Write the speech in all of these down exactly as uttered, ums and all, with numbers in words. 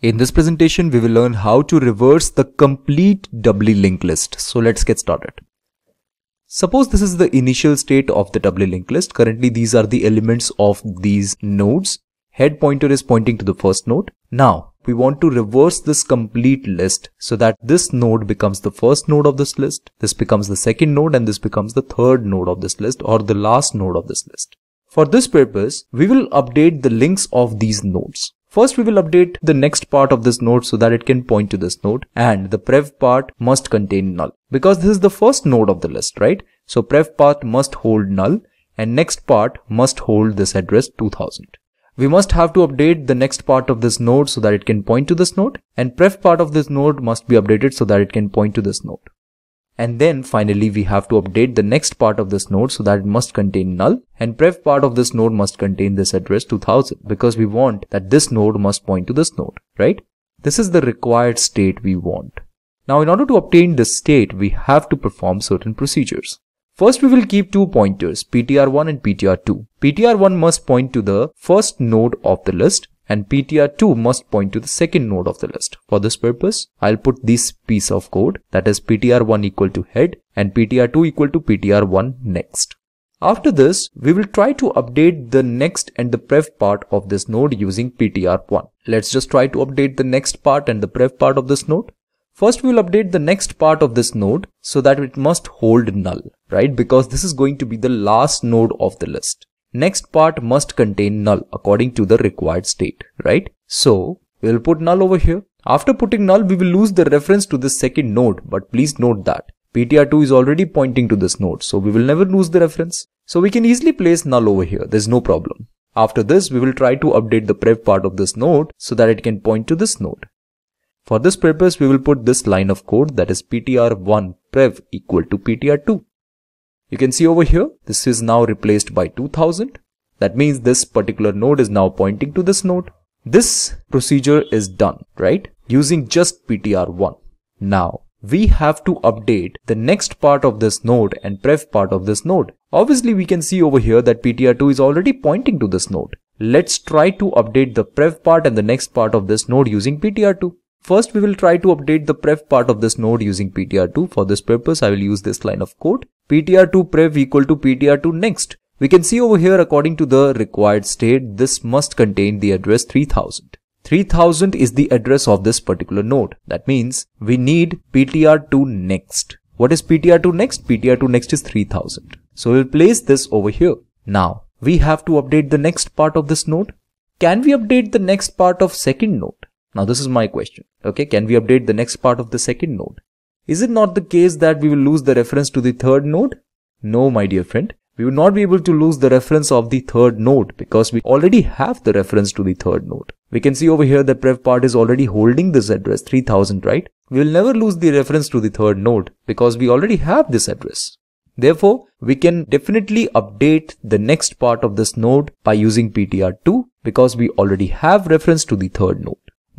In this presentation, we will learn how to reverse the complete doubly linked list. So let's get started. Suppose this is the initial state of the doubly linked list. Currently, these are the elements of these nodes. Head pointer is pointing to the first node. Now, we want to reverse this complete list so that this node becomes the first node of this list. This becomes the second node and this becomes the third node of this list or the last node of this list. For this purpose, we will update the links of these nodes. First, we will update the next part of this node so that it can point to this node, and the prev part must contain null because this is the first node of the list, right? So prev part must hold null and next part must hold this address two thousand. We must have to update the next part of this node so that it can point to this node, and prev part of this node must be updated so that it can point to this node. And then finally, we have to update the next part of this node so that it must contain null, and prev part of this node must contain this address two thousand because we want that this node must point to this node, right? This is the required state we want. Now, in order to obtain this state, we have to perform certain procedures. First, we will keep two pointers, P T R one and P T R two. P T R one must point to the first node of the list and P T R two must point to the second node of the list. For this purpose, I'll put this piece of code, that is P T R one equal to head and P T R two equal to P T R one next. After this, we will try to update the next and the prev part of this node using P T R one. Let's just try to update the next part and the prev part of this node. First, we will update the next part of this node so that it must hold null, right? Because this is going to be the last node of the list. Next part must contain null according to the required state, right? So we will put null over here. After putting null, we will lose the reference to this second node, but please note that P T R two is already pointing to this node, so we will never lose the reference. So we can easily place null over here, there's no problem. After this, we will try to update the prev part of this node so that it can point to this node. For this purpose, we will put this line of code, that is P T R one prev equal to P T R two. You can see over here, this is now replaced by two thousand. That means this particular node is now pointing to this node. This procedure is done, right? Using just P T R one. Now, we have to update the next part of this node and prev part of this node. Obviously, we can see over here that P T R two is already pointing to this node. Let's try to update the prev part and the next part of this node using P T R two. First, we will try to update the prev part of this node using P T R two. For this purpose, I will use this line of code. P T R two prev equal to P T R two next. We can see over here, according to the required state, this must contain the address three thousand. three thousand is the address of this particular node. That means we need P T R two next. What is P T R two next? P T R two next is three thousand. So we'll place this over here. Now, we have to update the next part of this node. Can we update the next part of second node? Now, this is my question. Okay, can we update the next part of the second node? Is it not the case that we will lose the reference to the third node? No, my dear friend. We will not be able to lose the reference of the third node because we already have the reference to the third node. We can see over here that prev part is already holding this address three thousand, right? We will never lose the reference to the third node because we already have this address. Therefore, we can definitely update the next part of this node by using P T R two because we already have reference to the third node.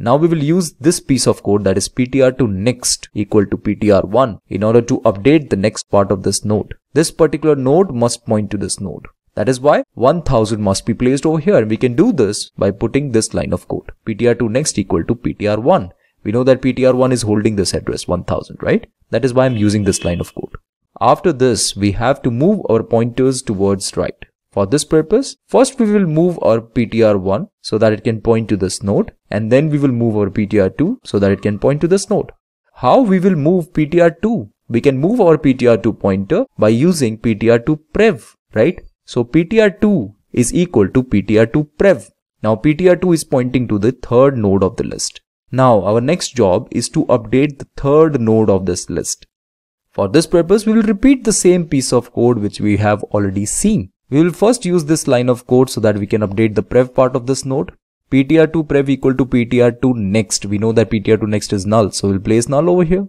Now we will use this piece of code, that is P T R two next equal to P T R one, in order to update the next part of this node. This particular node must point to this node. That is why one thousand must be placed over here, and we can do this by putting this line of code, P T R two next equal to P T R one. We know that P T R one is holding this address one thousand, right? That is why I'm using this line of code. After this, we have to move our pointers towards right. For this purpose, first we will move our P T R one so that it can point to this node, and then we will move our P T R two so that it can point to this node. How we will move P T R two? We can move our P T R two pointer by using P T R two prev, right? So P T R two is equal to P T R two prev. Now P T R two is pointing to the third node of the list. Now our next job is to update the third node of this list. For this purpose, we will repeat the same piece of code which we have already seen. We will first use this line of code so that we can update the prev part of this node. P T R two prev equal to P T R two next. We know that P T R two next is null, so we'll place null over here.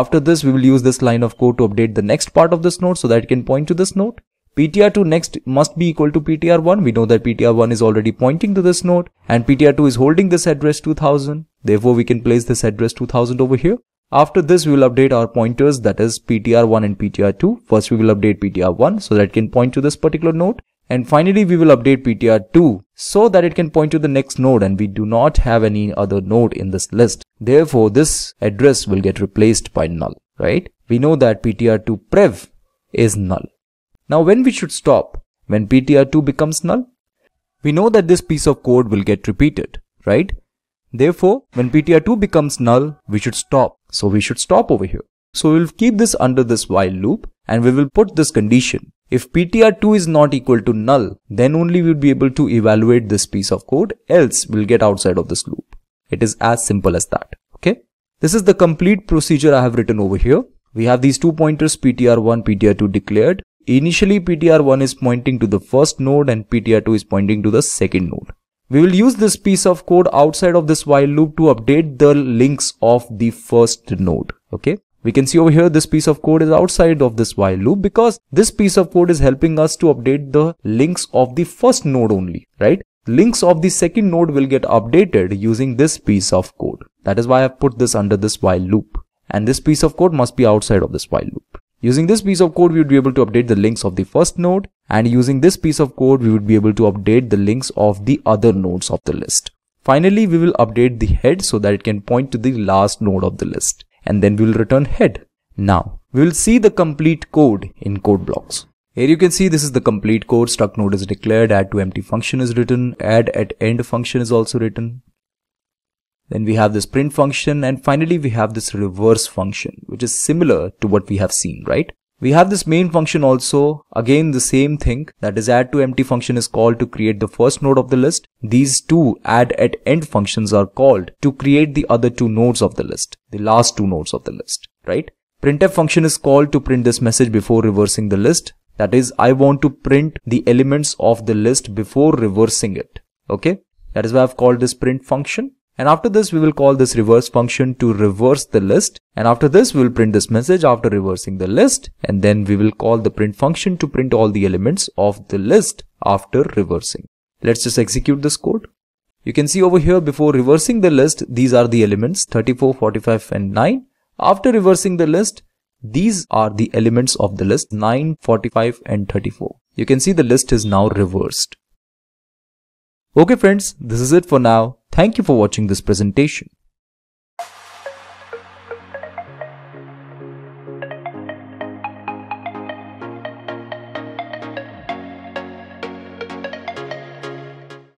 After this, we will use this line of code to update the next part of this node so that it can point to this node. P T R two next must be equal to P T R one. We know that P T R one is already pointing to this node, and P T R two is holding this address two thousand. Therefore, we can place this address two thousand over here. After this, we will update our pointers, that is P T R one and P T R two. First, we will update P T R one so that it can point to this particular node. And finally, we will update P T R two so that it can point to the next node, and we do not have any other node in this list. Therefore, this address will get replaced by null, right? We know that P T R two prev is null. Now, when we should stop? When P T R two becomes null? We know that this piece of code will get repeated, right? Therefore, when P T R two becomes null, we should stop. So we should stop over here. So we'll keep this under this while loop, and we will put this condition. If P T R two is not equal to null, then only we'll be able to evaluate this piece of code, else we'll get outside of this loop. It is as simple as that, okay? This is the complete procedure I have written over here. We have these two pointers, P T R one, P T R two declared. Initially, P T R one is pointing to the first node and P T R two is pointing to the second node. We will use this piece of code outside of this while loop to update the links of the first node, okay? We can see over here this piece of code is outside of this while loop because this piece of code is helping us to update the links of the first node only, right? Links of the second node will get updated using this piece of code. That is why I have put this under this while loop. And this piece of code must be outside of this while loop. Using this piece of code, we would be able to update the links of the first node. And using this piece of code, we would be able to update the links of the other nodes of the list. Finally, we will update the head so that it can point to the last node of the list. And then we will return head. Now, we will see the complete code in code blocks. Here you can see this is the complete code. Struct node is declared, add to empty function is written, add at end function is also written. Then we have this print function, and finally we have this reverse function, which is similar to what we have seen, right? We have this main function also, again the same thing, that is add to empty function is called to create the first node of the list. These two add at end functions are called to create the other two nodes of the list, the last two nodes of the list, right? Printf function is called to print this message before reversing the list. That is, I want to print the elements of the list before reversing it, okay? That is why I've called this print function. And after this, we will call this reverse function to reverse the list. And after this, we will print this message after reversing the list. And then we will call the print function to print all the elements of the list after reversing. Let's just execute this code. You can see over here, before reversing the list, these are the elements thirty-four, forty-five, and nine. After reversing the list, these are the elements of the list nine, forty-five, and thirty-four. You can see the list is now reversed. Okay friends, this is it for now. Thank you for watching this presentation.